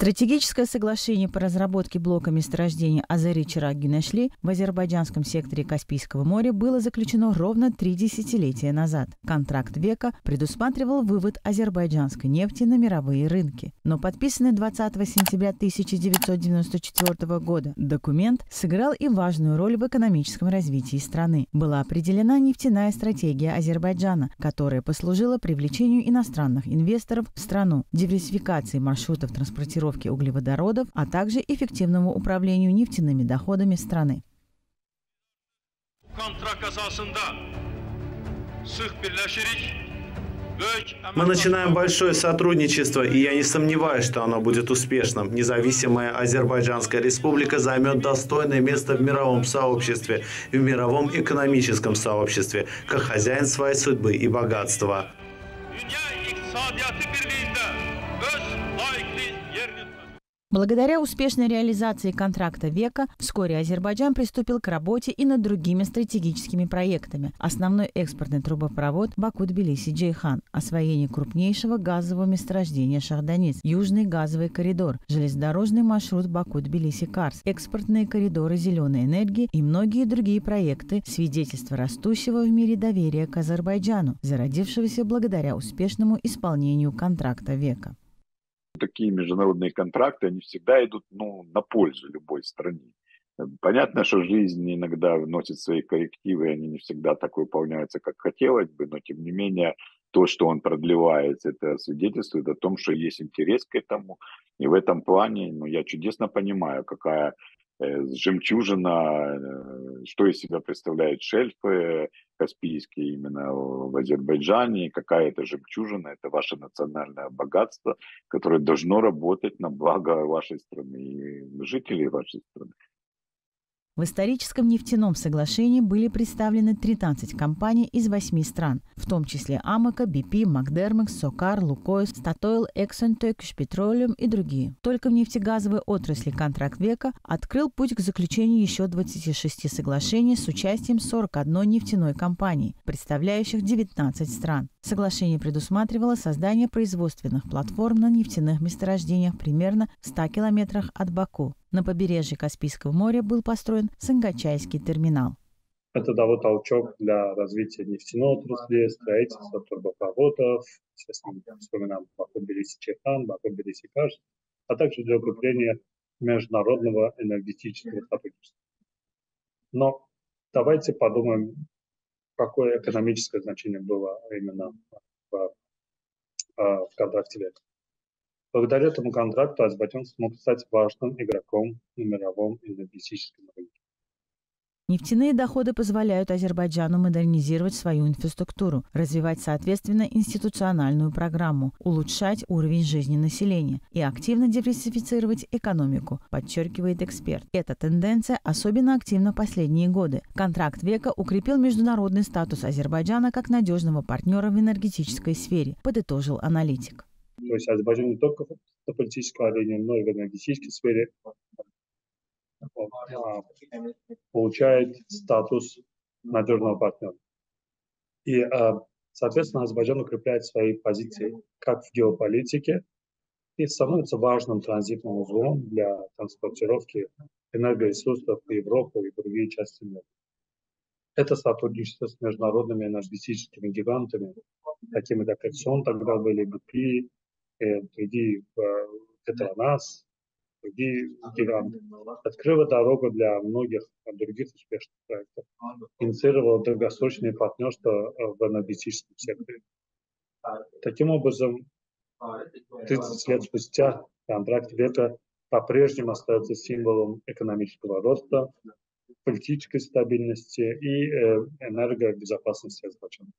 Стратегическое соглашение по разработке блока месторождения Азери-Чираг-Гюнешли в азербайджанском секторе Каспийского моря было заключено ровно 3 десятилетия назад. Контракт века предусматривал вывод азербайджанской нефти на мировые рынки. Но подписанный 20 сентября 1994 года документ сыграл и важную роль в экономическом развитии страны. Была определена нефтяная стратегия Азербайджана, которая послужила привлечению иностранных инвесторов в страну, диверсификации маршрутов транспортировки углеводородов, а также эффективному управлению нефтяными доходами страны. Мы начинаем большое сотрудничество, и я не сомневаюсь, что оно будет успешным. Независимая Азербайджанская республика займет достойное место в мировом сообществе, в мировом экономическом сообществе, как хозяин своей судьбы и богатства. Благодаря успешной реализации контракта века вскоре Азербайджан приступил к работе и над другими стратегическими проектами. Основной экспортный трубопровод Баку-Тбилиси-Джейхан, освоение крупнейшего газового месторождения Шарданиц, южный газовый коридор, железнодорожный маршрут Баку-Тбилиси-Карс, экспортные коридоры зеленой энергии и многие другие проекты – свидетельство растущего в мире доверия к Азербайджану, зародившегося благодаря успешному исполнению контракта века. Такие международные контракты, они всегда идут на пользу любой стране. Понятно, что жизнь иногда вносит свои коррективы, они не всегда так выполняются, как хотелось бы, но тем не менее то, что он продлевается, это свидетельствует о том, что есть интерес к этому. И в этом плане я чудесно понимаю, какая жемчужина, что из себя представляет шельф Каспийский именно в Азербайджане, какая это жемчужина, это ваше национальное богатство, которое должно работать на благо вашей страны и жителей вашей страны. В историческом нефтяном соглашении были представлены 13 компаний из 8 стран, в том числе Амака, Бипи, Макдермакс, SOCAR, Лукоис, Статойл, Эксон, Токишпетролиум и другие. Только в нефтегазовой отрасли контракт века открыл путь к заключению еще 26 соглашений с участием 41 нефтяной компании, представляющих 19 стран. Соглашение предусматривало создание производственных платформ на нефтяных месторождениях примерно в 100 километрах от Баку. На побережье Каспийского моря был построен Сангачайский терминал. Это дало толчок для развития нефтяной отрасли, строительства трубопроводов, сейчас мы вспоминаем Баку-Тбилиси-Джейхан, Баку-Тбилиси-Карс, а также для укрепления международного энергетического сотрудничества. Но давайте подумаем, какое экономическое значение было именно в контракте века. Благодаря этому контракту Азербайджан смог стать важным игроком на мировом энергетическом рынке. Нефтяные доходы позволяют Азербайджану модернизировать свою инфраструктуру, развивать, соответственно, институциональную программу, улучшать уровень жизни населения и активно диверсифицировать экономику, подчеркивает эксперт. Эта тенденция особенно активна в последние годы. Контракт века укрепил международный статус Азербайджана как надежного партнера в энергетической сфере, подытожил аналитик. То есть Азербайджан не только на политической арене, но и в энергетической сфере получает статус надежного партнера. И, соответственно, Азербайджан укрепляет свои позиции как в геополитике и становится важным транзитным узлом для транспортировки энергоресурсов в Европу и другие части мира. Это сотрудничество с международными энергетическими гигантами, такими как Эксон, тогда были Бипи, другие гиганты, открыла дорогу для многих других успешных проектов, инициировала долгосрочные партнерства в энергетическом секторе. Таким образом, 30 лет спустя контракт века по-прежнему остается символом экономического роста, политической стабильности и энергобезопасности Азербайджана.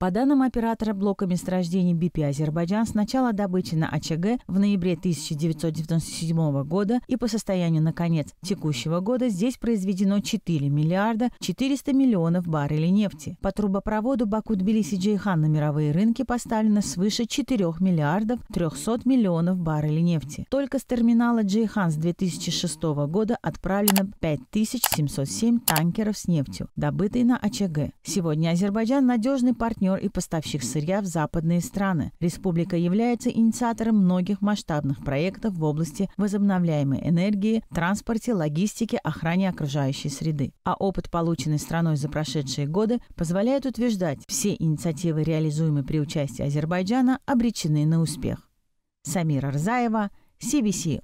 По данным оператора блока месторождений Бипи Азербайджан, с начала добычи на АЧГ в ноябре 1997 года и по состоянию на конец текущего года здесь произведено 4 миллиарда 400 миллионов баррелей нефти. По трубопроводу Баку-Тбилиси-Джейхан на мировые рынки поставлено свыше 4 миллиардов 300 миллионов баррелей нефти. Только с терминала Джейхан с 2006 года отправлено 5707 танкеров с нефтью, добытой на АЧГ. Сегодня Азербайджан – надежный партнер партнер и поставщик сырья в западные страны. Республика является инициатором многих масштабных проектов в области возобновляемой энергии, транспорте, логистики, охране окружающей среды. А опыт, полученный страной за прошедшие годы, позволяет утверждать, все инициативы, реализуемые при участии Азербайджана, обречены на успех. Самир Арзаева, CBC